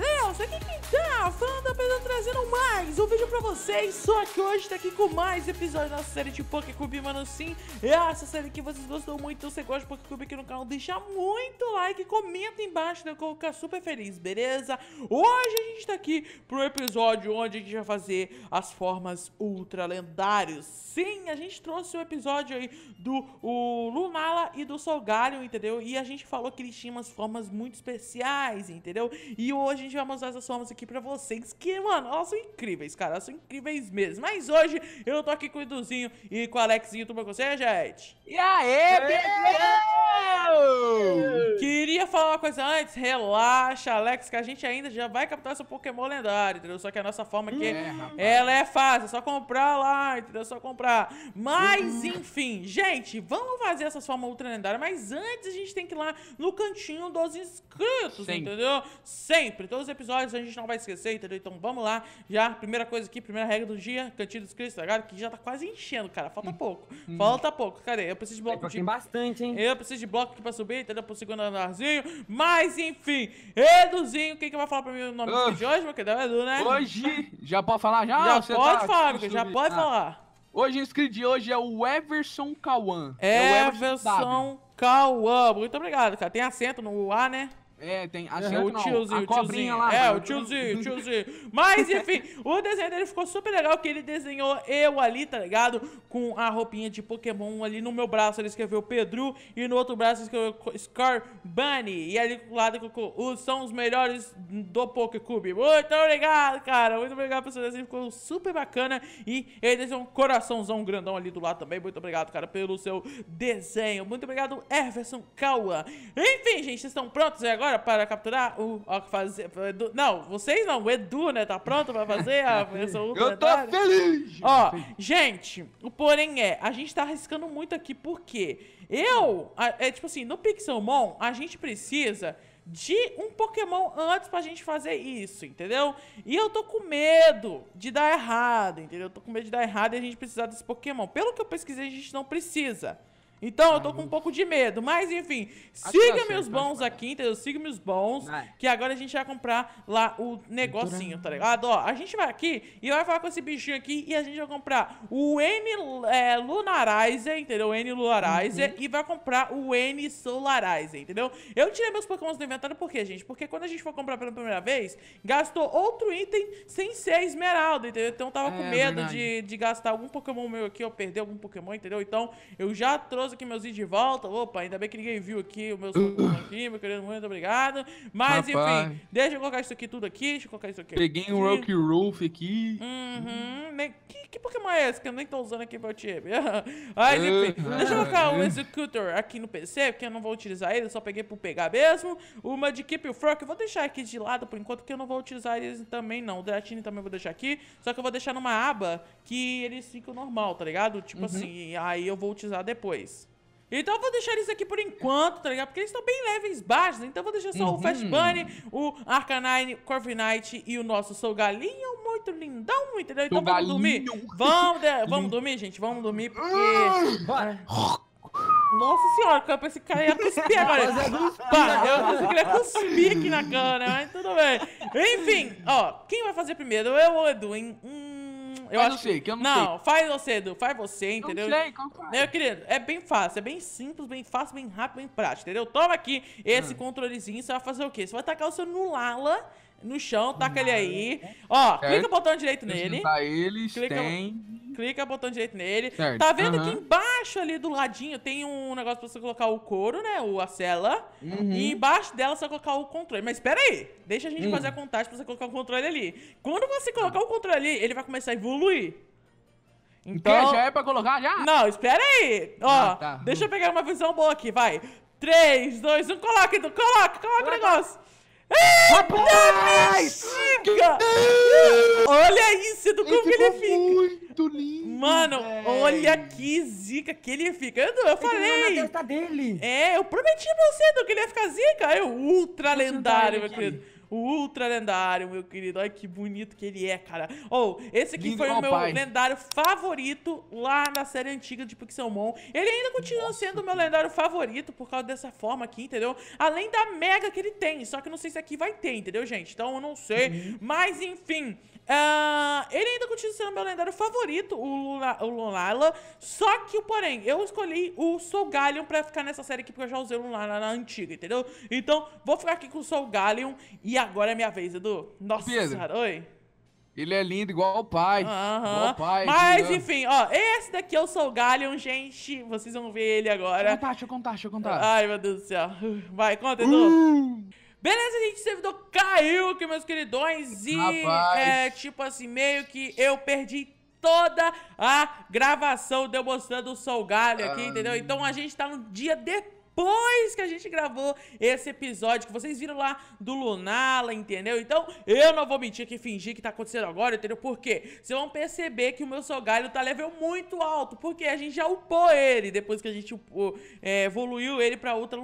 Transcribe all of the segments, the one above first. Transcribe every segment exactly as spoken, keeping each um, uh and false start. Everson, aqui quem tá falando da Pedro trazendo mais um vídeo pra vocês. Só que hoje tá aqui com mais episódio da nossa série de PokéCube, mano, sim. Essa série que vocês gostam muito, então você gosta de PokéCube aqui no canal, deixa muito like, comenta embaixo, né? Eu vou ficar super feliz, beleza? Hoje a gente tá aqui pro episódio onde a gente vai fazer as formas ultra lendárias. Sim, a gente trouxe o episódio aí do o Lunala e do Solgaleo, entendeu? E a gente falou que eles tinham umas formas muito especiais, entendeu? E hoje a gente vai mostrar essas formas aqui pra vocês, que, mano, elas são incríveis, cara, elas são incríveis mesmo. Mas hoje eu tô aqui com o Eduzinho e com o Alexinho, tudo bem com vocês, gente? E aê, beleza! Queria falar uma coisa antes, relaxa, Alex, que a gente ainda já vai captar seu Pokémon lendário, entendeu? Só que a nossa forma aqui, é, ela é fácil, é só comprar lá, entendeu? É só comprar. Mas, enfim, gente, vamos fazer essas formas ultra lendárias, mas antes a gente tem que ir lá no cantinho dos inscritos, sim, entendeu? Sempre, todos os episódios a gente não vai esquecer, entendeu? Então vamos lá, já, primeira coisa aqui, primeira regra do dia, cantinho dos inscritos, tá ligado? Que já tá quase enchendo, cara, falta pouco, falta pouco, cadê? Eu preciso de bloco, é, de... bastante, hein? Eu preciso de bloco aqui pra subir, entendeu? Pro segundo andarzinho, mas enfim, Eduzinho, quem que vai falar pra mim o nome uh, de hoje, meu querido? Edu, né? Hoje, já pode falar já? Já você pode tá, falar, já pode ah. falar. Hoje, inscrito de hoje é o Everson Kauan. É, é o Everson Kauan, muito obrigado, cara, tem acento no A, né? É, tem assim, é, o não, tiozinho, a cobrinha tiozinho. lá. É, mano. o tiozinho, tiozinho. Mas, enfim, o desenho dele ficou super legal, que ele desenhou eu ali, tá ligado? Com a roupinha de Pokémon ali no meu braço, ele escreveu Pedro, e no outro braço escreveu Scar Bunny. E ali do lado colocou, são os melhores do PokéCube. Muito obrigado, cara. Muito obrigado pelo seu desenho, ficou super bacana. E ele desenhou um coraçãozão grandão ali do lado também. Muito obrigado, cara, pelo seu desenho. Muito obrigado, Everson Kauan. Enfim, gente, vocês estão prontos aí agora para capturar o... o fazer, Edu, não, vocês não, o Edu, né, tá pronto para fazer a versão ultra lendária? Eu tô feliz! Ó, gente, o porém é, a gente tá arriscando muito aqui, porque eu, é tipo assim, no Pixelmon, a gente precisa de um Pokémon antes pra gente fazer isso, entendeu? E eu tô com medo de dar errado, entendeu? Eu tô com medo de dar errado e a gente precisar desse Pokémon. Pelo que eu pesquisei, a gente não precisa. Então, eu tô com um pouco de medo, mas enfim, siga-me os bons aqui, entendeu? Siga-me os bons, que agora a gente vai comprar lá o negocinho, tá ligado? Ó, a gente vai aqui e vai falar com esse bichinho aqui e a gente vai comprar o N é, Lunarizer, entendeu? O N Lunarizer, uhum, e vai comprar o N Solarizer, entendeu? Eu tirei meus Pokémons do inventário, por quê, gente? Porque quando a gente for comprar pela primeira vez, gastou outro item sem ser esmeralda, entendeu? Então, eu tava com é, medo de, de gastar algum Pokémon meu aqui, ou perder algum Pokémon, entendeu? Então, eu já trouxe aqui meus itens de volta. Opa, ainda bem que ninguém viu aqui o meu Pokémon aqui, meu querido, muito obrigado. Mas, Rapaz. enfim, deixa eu colocar isso aqui tudo aqui, deixa eu colocar isso aqui. Peguei aqui. um Rocky Rolf aqui. Uhum. Uhum. Que, que Pokémon é esse que eu nem tô usando aqui pro time? Mas, enfim, uhum. deixa eu colocar o Executor aqui no P C, porque eu não vou utilizar ele, eu só peguei por pegar mesmo. O Mudkip e o Frock, eu vou deixar aqui de lado por enquanto, porque eu não vou utilizar eles também, não. O Dratini também eu vou deixar aqui, só que eu vou deixar numa aba que eles ficam normal, tá ligado? Tipo uhum. assim, aí eu vou utilizar depois. Então eu vou deixar eles aqui por enquanto, tá ligado? Porque eles estão bem leves, baixos, então eu vou deixar só uhum. o Fast Bunny, o Arcanine, o Corviknight e o nosso Solgalinho, muito lindão, entendeu? Então vamos dormir, vamos, de... vamos dormir, gente, vamos dormir, porque... Bora. Nossa senhora, esse cara ia cuspir agora. Pá, eu pensei que ele ia cuspir aqui na cama, né? Mas tudo bem. Enfim, ó, quem vai fazer primeiro? Eu ou o Edu, hein? Hum... Eu faz acho você, que... que eu não, não sei. faz você, Edu, faz você, entendeu? Não sei, qual faz? Meu querido, é bem fácil, é bem simples, bem fácil, bem rápido, bem prático, entendeu? Toma aqui esse hum. controlezinho, você vai fazer o quê? Você vai tacar o seu Lunala no chão, taca ele aí. Ó, certo. clica o botão direito nele. Eles clica, tem... clica o botão direito nele. Certo. Tá vendo uhum. que embaixo ali do ladinho tem um negócio pra você colocar o couro, né? Ou a cela. Uhum. E embaixo dela você vai colocar o controle. Mas espera aí, deixa a gente uhum. fazer a contagem pra você colocar o controle ali. Quando você colocar o controle ali, ele vai começar a evoluir. Então, então já é pra colocar já? Não, espera aí. Ó, ah, tá. deixa eu pegar uma visão boa aqui, vai. três, dois, um, coloca, Edu, coloca, coloca o negócio. Rapaz! Bexiga! Olha isso, do como ele, ele fica! Muito lindo! Mano, véio. olha que zica que ele fica! Eu, eu falei! Na testa dele. É, eu prometi pra você, Edu, que ele ia ficar zica! É ultra lendário, meu querido! o Ultra Lendário, meu querido. Olha que bonito que ele é, cara. Ou, oh, esse aqui Lindo foi o meu pai. lendário favorito lá na série antiga de Pixelmon. Ele ainda continua Nossa. sendo o meu lendário favorito por causa dessa forma aqui, entendeu? Além da mega que ele tem, só que eu não sei se aqui vai ter, entendeu, gente? Então eu não sei, uhum. mas enfim... Uh, ele ainda continua sendo meu lendário favorito, o Lunala. Só que, porém, eu escolhi o Solgaleo pra ficar nessa série aqui, porque eu já usei o Lunala na antiga, entendeu? Então, vou ficar aqui com o Solgaleo. E agora é minha vez, Edu. Nossa senhora, oi. Ele é lindo, igual o pai. Uhum. Igual o pai. Mas, enfim, ó, esse daqui é o Solgaleo, gente. Vocês vão ver ele agora. Deixa eu contar, deixa eu contar, deixa eu contar. Ai, meu Deus do céu. Vai, conta, Edu. Uh! Beleza, gente, o servidor caiu aqui, meus queridões, e é, tipo assim, meio que eu perdi toda a gravação de eu mostrando o Solgaleo aqui, Ai. entendeu? Então a gente tá no dia depois. Depois que a gente gravou esse episódio que vocês viram lá do Lunala, entendeu? Então, eu não vou mentir que fingir que tá acontecendo agora, entendeu? Por quê? Vocês vão perceber que o meu Solgaleo tá level muito alto, porque a gente já upou ele, depois que a gente upou, é, evoluiu ele pra outra...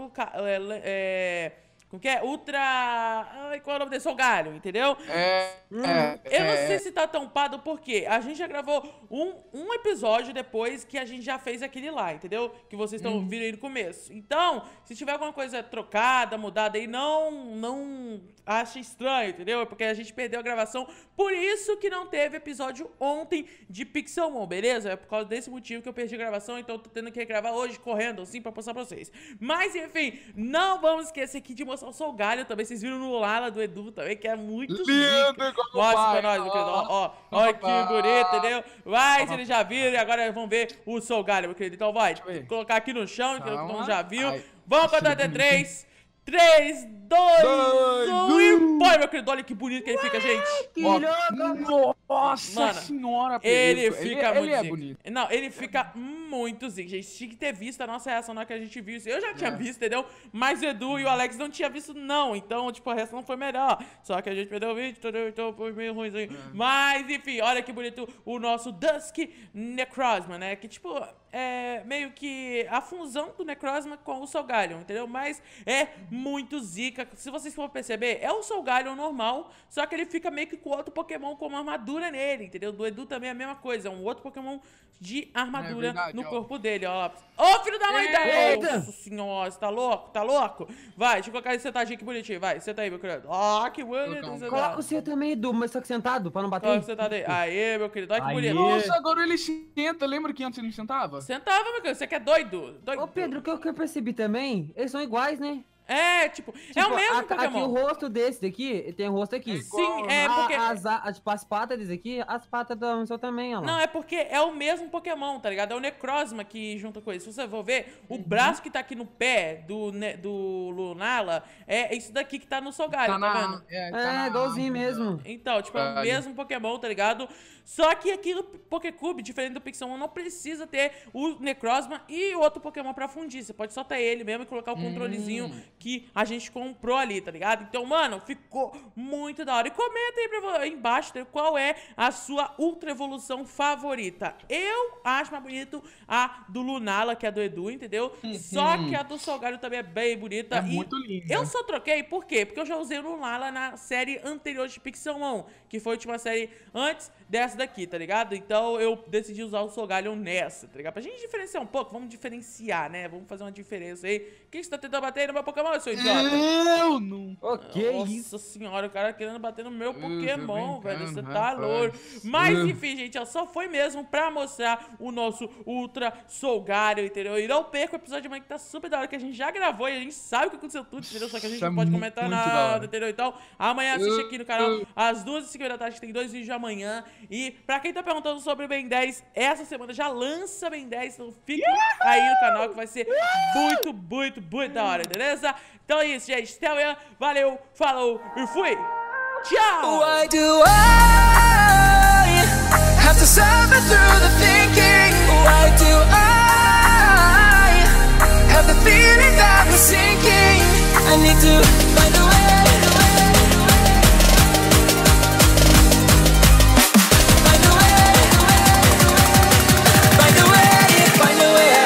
É, é, que é Ultra... Ai, qual é o nome dele? Solgaleo, entendeu? É, é, eu não sei se tá tampado porque a gente já gravou um, um episódio depois que a gente já fez aquele lá, entendeu? Que vocês estão hum. viram aí no começo. Então, se tiver alguma coisa trocada, mudada aí, não, não ache estranho, entendeu? É porque a gente perdeu a gravação, por isso que não teve episódio ontem de Pixelmon, beleza? É por causa desse motivo que eu perdi a gravação, então eu tô tendo que gravar hoje, correndo assim, pra passar pra vocês. Mas, enfim, não vamos esquecer aqui de mostrar o Solgaleo também, vocês viram no Lala do Edu também, que é muito lindo. Nossa, pra nós, meu querido. Ó, ó, que bonito, entendeu? Mas eles já viram e agora vamos ver o Solgaleo, meu querido. Então vai, colocar aqui no chão, que todo mundo já viu. Ai. Vamos contar até três. três, dois, um e foi, meu querido. Olha que bonito que ele fica, gente. Ó, nossa Mano, senhora, ele fica ele, muito ele é bonito. Não, ele fica muito zico, gente. Tinha que ter visto a nossa reação na hora que a gente viu isso. Eu já tinha é. visto, entendeu? Mas o Edu e o Alex não tinham visto, não. Então, tipo, a reação foi melhor. Só que a gente perdeu o vídeo, entendeu? Então foi meio ruimzinho. É. Mas, enfim, olha que bonito o nosso Dusk Necrozma, né? Que, tipo, é meio que a fusão do Necrozma com o Solgaleo, entendeu? Mas é muito zica. Se vocês for perceber, é o Solgaleo normal, só que ele fica meio que com outro Pokémon como armadura nele, entendeu? Do Edu também é a mesma coisa, é um outro Pokémon de armadura é verdade, no ó. corpo dele, ó. Ô, filho da mãe dela! Tá... Nossa senhora, você tá louco? Tá louco? Vai, deixa eu colocar ele sentadinho aqui bonitinho, vai, senta aí, meu querido. Ó, oh, que bonito. Coloca tá... o seu também, Edu, mas só que sentado, pra não bater. Coloca sentado aí. Aê, meu querido, olha que bonito. Nossa, agora ele senta, lembra que antes ele não sentava? Sentava, meu querido, você que é doido. doido. Ô, Pedro, o que eu, que eu percebi também, eles são iguais, né? É, tipo, tipo, é o mesmo a, Pokémon. Aqui o rosto desse daqui, tem o rosto aqui. Sim, é a, porque... As, as, as patas desse aqui, as patas do seu também, ó. Não, é porque é o mesmo Pokémon, tá ligado? É o Necrozma que junta com isso. Se você for ver, o uhum. braço que tá aqui no pé do, né, do Lunala é isso daqui que tá no Solgaleo, tá, tá vendo? É, tá é na... igualzinho mesmo. Então, tipo, é o mesmo Pokémon, tá ligado? Só que aqui no PokéCube, diferente do Pixelmon, não precisa ter o Necrozma e outro Pokémon pra fundir. Você pode soltar ele mesmo e colocar o controlezinho... Hum. que a gente comprou ali, tá ligado? Então, mano, ficou muito da hora. E comenta aí, pra, aí embaixo qual é a sua ultra evolução favorita. Eu acho mais bonito a do Lunala, que é a do Edu, entendeu? Uhum. Só que a do Solgaleo também é bem bonita. É e muito linda. Eu só troquei, por quê? Porque eu já usei o Lunala na série anterior de Pixelmon, que foi a última série antes dessa daqui, tá ligado? Então, eu decidi usar o Solgaleo nessa, tá ligado? Pra gente diferenciar um pouco, vamos diferenciar, né? Vamos fazer uma diferença aí. O que você tá tentando bater no meu Pokémon? Seu idiota. Eu não. Ok. Nossa senhora, o cara querendo bater no meu Pokémon, velho. Você tá louco. Mas enfim, gente, ó, só foi mesmo pra mostrar o nosso Ultra Solgaleo, entendeu? E não perca o episódio de amanhã que tá super da hora, que a gente já gravou e a gente sabe o que aconteceu tudo, entendeu? Só que a gente não pode comentar nada, entendeu? Então, amanhã assiste aqui no canal às duas e cinquenta da tarde, que tem dois vídeos de amanhã. E pra quem tá perguntando sobre o Ben dez, essa semana já lança Ben dez, então fica aí no canal que vai ser muito, muito, muito da hora, beleza? Então é isso, gente. Até amanhã. Valeu, falou e fui. Tchau! Why do I have to suffer through the thinking? Why do I have the feeling that I'm sinking? I need to find a